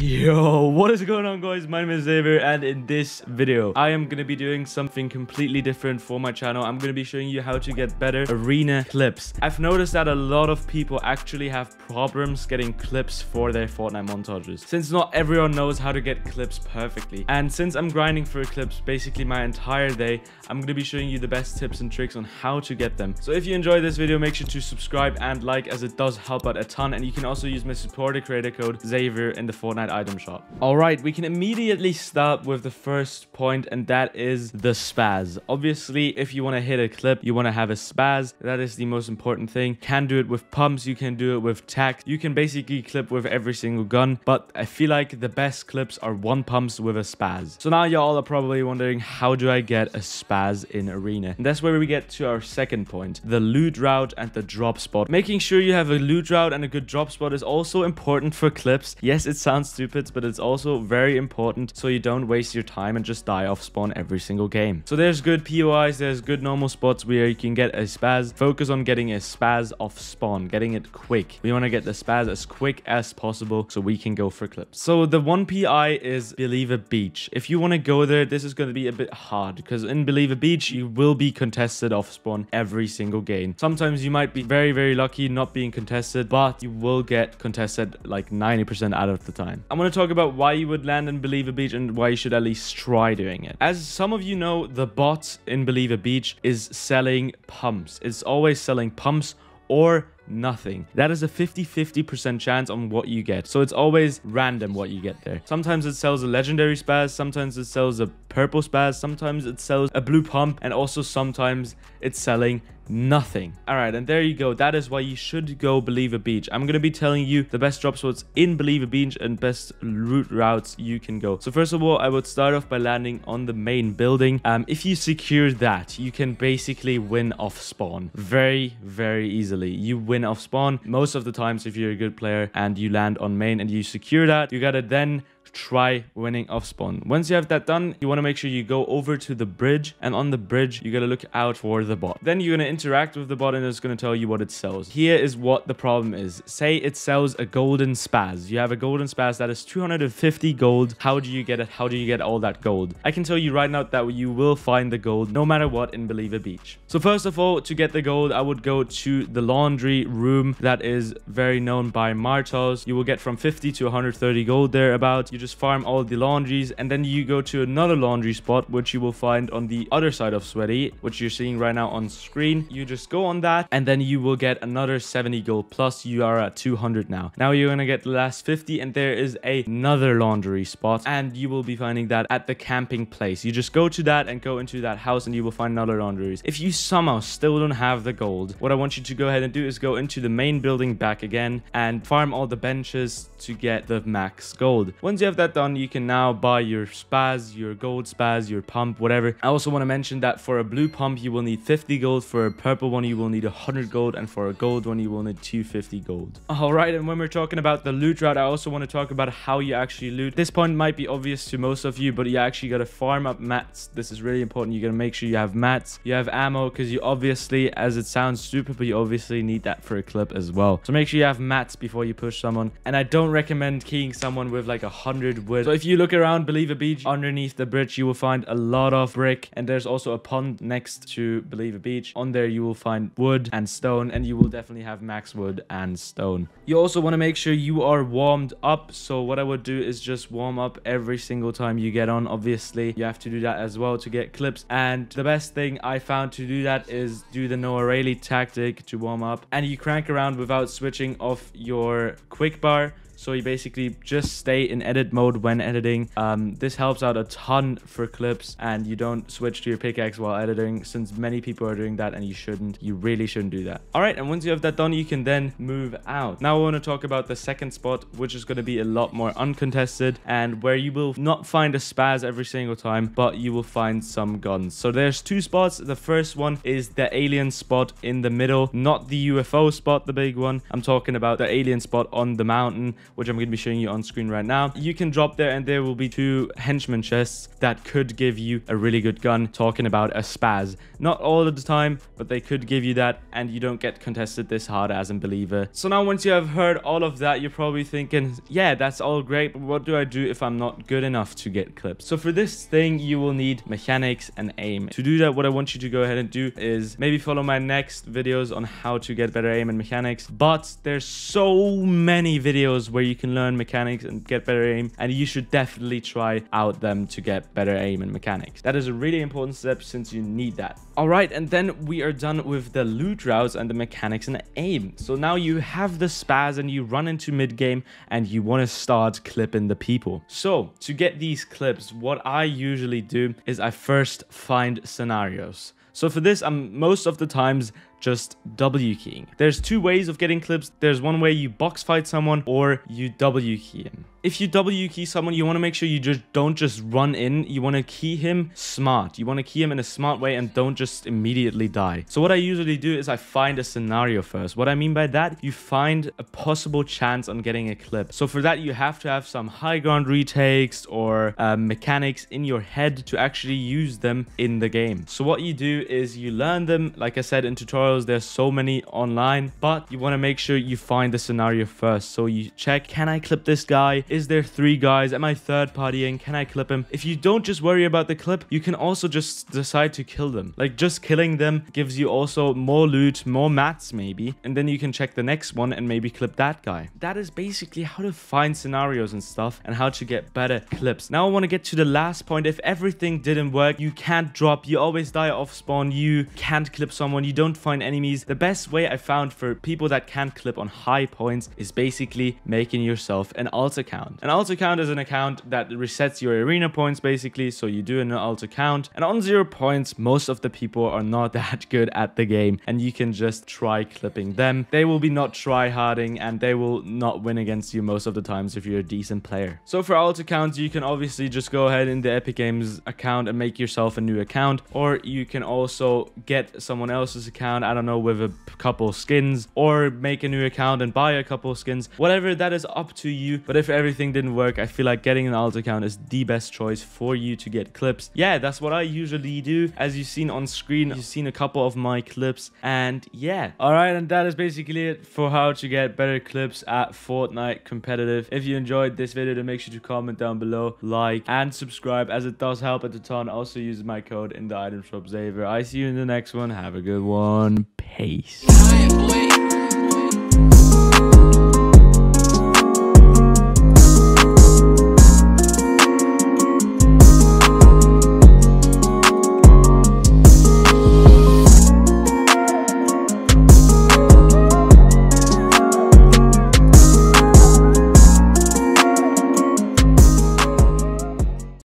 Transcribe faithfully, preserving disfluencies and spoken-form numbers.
Yo, what is going on, guys? My name is Xavier, and in this video I am going to be doing something completely different for my channel. I'm going to be showing you how to get better arena clips. I've noticed that a lot of people actually have problems getting clips for their Fortnite montages, since not everyone knows how to get clips perfectly. And since I'm grinding for clips basically my entire day, I'm going to be showing you the best tips and tricks on how to get them. So if you enjoyed this video, make sure to subscribe and like, as it does help out a ton. And you can also use my supporter creator code Xavier in the Fortnite item shop. All right, we can immediately start with the first point, and that is the spaz. Obviously, if you want to hit a clip, you want to have a spaz. That is the most important thing. You can do it with pumps, you can do it with tacks, you can basically clip with every single gun, but I feel like the best clips are one pumps with a spaz. So now y'all are probably wondering, how do I get a spaz in arena? And that's where we get to our second point, the loot route and the drop spot. Making sure you have a loot route and a good drop spot is also important for clips. Yes, it sounds stupid, but it's also very important so you don't waste your time and just die off spawn every single game. So there's good P O Is, there's good normal spots where you can get a spaz. Focus on getting a spaz off spawn, getting it quick. We want to get the spaz as quick as possible so we can go for clips. So the one P I is Believer Beach. If you want to go there, this is going to be a bit hard, because in Believer Beach you will be contested off spawn every single game. Sometimes you might be very very lucky not being contested, but you will get contested like ninety percent out of the time. I'm going to talk about why you would land in Believer Beach and why you should at least try doing it. As some of you know, the bot in Believer Beach is selling pumps. It's always selling pumps or nothing. That is a fifty fifty percent chance on what you get. So it's always random what you get there. Sometimes it sells a legendary spaz, sometimes it sells a purple spaz, sometimes it sells a blue pump, and also sometimes it's selling nothing. All right, and there you go. That is why you should go Believer Beach. I'm going to be telling you the best drop spots in Believer Beach and best route routes you can go. So first of all, I would start off by landing on the main building. Um, if you secure that, you can basically win off spawn very, very easily. You win off spawn most of the times if you're a good player and you land on main and you secure that. You gotta then try winning off spawn. Once you have that done, you want to make sure you go over to the bridge, and on the bridge you gotta look out for the bot. Then you're gonna interact with the bot and it's gonna tell you what it sells. Here is what the problem is. Say it sells a golden spaz. You have a golden spaz that is two hundred fifty gold. How do you get it? How do you get all that gold? I can tell you right now that you will find the gold no matter what in Believer Beach. So first of all, to get the gold, I would go to the laundry room that is very known by Martos. You will get from fifty to one hundred thirty gold thereabouts. You just farm all the laundries, and then you go to another laundry spot, which you will find on the other side of Sweaty, which you're seeing right now on screen. You just go on that, and then you will get another seventy gold, plus you are at two hundred now. Now you're gonna get the last fifty, and there is another laundry spot, and you will be finding that at the camping place. You just go to that and go into that house, and you will find another laundries. If you somehow still don't have the gold, what I want you to go ahead and do is go into the main building back again and farm all the benches to get the max gold. Once you have that done, you can now buy your spaz, your gold spaz, your pump, whatever. I also want to mention that for a blue pump you will need fifty gold, for a purple one you will need one hundred gold, and for a gold one you will need two hundred fifty gold. All right, and when we're talking about the loot route, I also want to talk about how you actually loot. This point might be obvious to most of you, but you actually got to farm up mats. This is really important. You got to make sure you have mats, you have ammo, because you obviously, as it sounds stupid, but you obviously need that for a clip as well. So make sure you have mats before you push someone, and I don't recommend keying someone with like a hundred wood. So if you look around Believer Beach, underneath the bridge you will find a lot of brick, and there's also a pond next to Believer Beach. On there you will find wood and stone, and you will definitely have max wood and stone. You also want to make sure you are warmed up. So what I would do is just warm up every single time you get on. Obviously you have to do that as well to get clips, and the best thing I found to do that is do the Noirelli tactic to warm up, and you crank around without switching off your quick bar. So you basically just stay in edit mode when editing. Um, this helps out a ton for clips, and you don't switch to your pickaxe while editing, since many people are doing that, and you shouldn't. You really shouldn't do that. All right, and once you have that done, you can then move out. Now I want to talk about the second spot, which is going to be a lot more uncontested, and where you will not find a spaz every single time, but you will find some guns. So there's two spots. The first one is the alien spot in the middle, not the U F O spot, the big one. I'm talking about the alien spot on the mountain. which I'm going to be showing you on screen right now. You can drop there and there will be two henchman chests that could give you a really good gun. Talking about a spaz, not all of the time, but they could give you that, and you don't get contested this hard as in Believer. So now once you have heard all of that, you're probably thinking, yeah, that's all great, but what do I do if I'm not good enough to get clips? So for this thing, you will need mechanics and aim. To do that, what I want you to go ahead and do is maybe follow my next videos on how to get better aim and mechanics, but there's so many videos where you can learn mechanics and get better aim, and you should definitely try out them to get better aim and mechanics. That is a really important step since you need that. All right, and then we are done with the loot routes and the mechanics and aim. So now you have the spaz and you run into mid game and you want to start clipping the people. So to get these clips, what I usually do is I first find scenarios. So for this, I'm most of the times just W keying. There's two ways of getting clips. There's one way you box fight someone, or you W key him. If you W key someone, you want to make sure you just don't just run in. You want to key him smart. You want to key him in a smart way and don't just immediately die. So what I usually do is I find a scenario first. What I mean by that, you find a possible chance on getting a clip. So for that, you have to have some high ground retakes or uh, mechanics in your head to actually use them in the game. So what you do is you learn them, like I said, in tutorials. There's so many online, but you want to make sure you find the scenario first. So you check, can I clip this guy? Is there three guys? Am I third partying? Can I clip him? If you don't just worry about the clip, you can also just decide to kill them. Like, just killing them gives you also more loot, more mats maybe, and then you can check the next one and maybe clip that guy. That is basically how to find scenarios and stuff and how to get better clips. Now I want to get to the last point. If everything didn't work, you can't drop, you always die off spawn, you can't clip someone, you don't find enemies. The best way I found for people that can't clip on high points is basically making yourself an alt account. An alt account is an account that resets your arena points basically, so you do an alt account, and on zero points most of the people are not that good at the game, and you can just try clipping them. They will be not tryharding and they will not win against you most of the times if you're a decent player. So for alt accounts, you can obviously just go ahead in the Epic Games account and make yourself a new account, or you can also get someone else's account, I don't know, with a couple skins, or make a new account and buy a couple skins. Whatever, that is up to you. But if everything didn't work, I feel like getting an alt account is the best choice for you to get clips. Yeah, that's what I usually do. As you've seen on screen, you've seen a couple of my clips, and yeah. All right, and that is basically it for how to get better clips at Fortnite competitive. If you enjoyed this video, then make sure to comment down below, like and subscribe, as it does help at the ton. Also use my code in the item shop, Xavier. I see you in the next one. Have a good one. Peace.